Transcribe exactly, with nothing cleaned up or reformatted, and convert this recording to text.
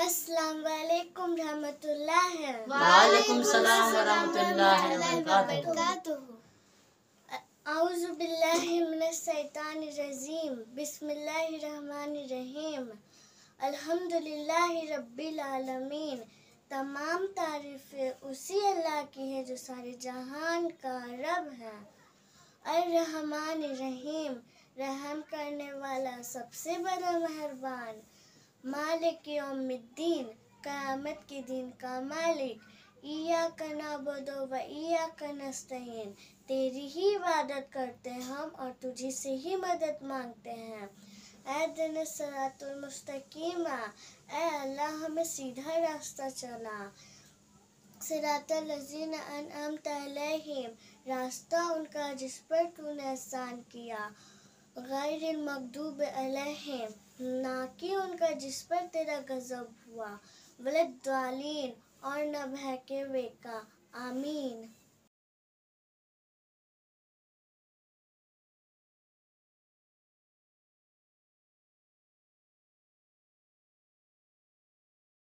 अस्सलामुअलैकुम रहमतुल्लाह वालेकुम सलाम रहमतुल्लाह वबरकातुहू। औज़ु बिल्लाहि मिनश्शैतानिर्रजीम बिस्मिल्लाहिर्रहमानिर्रहीम अल्हम्दुलिल्लाहि रब्बिल आलमीन। तमाम तारीफ़ें उसी अल्लाह की है जो सारे जहान का रब है। अर्रहमान रहीम, रहम करने वाला, सबसे बड़ा मेहरबान। मालिक यौमिद्दीन, क़यामत के दिन का मालिक। इय्याक नअबुदु व इय्याक नस्तईन, तेरी ही इबादत करते हम और तुझी से ही मदद मांगते हैं। ऐदिन सिरातुल मुस्तकीम, ऐ अल्लाह हमें सीधा रास्ता चला। सिरातल लज़ीना अनअमत अलैहिम, रास्ता उनका जिस पर तूने एहसान किया। गैरिल मग़दूब अलैहिम, ना कि उनका जिस पर तेरा गज़ब हुआ। वलद्दालीन, और न बहके वे का। आमीन।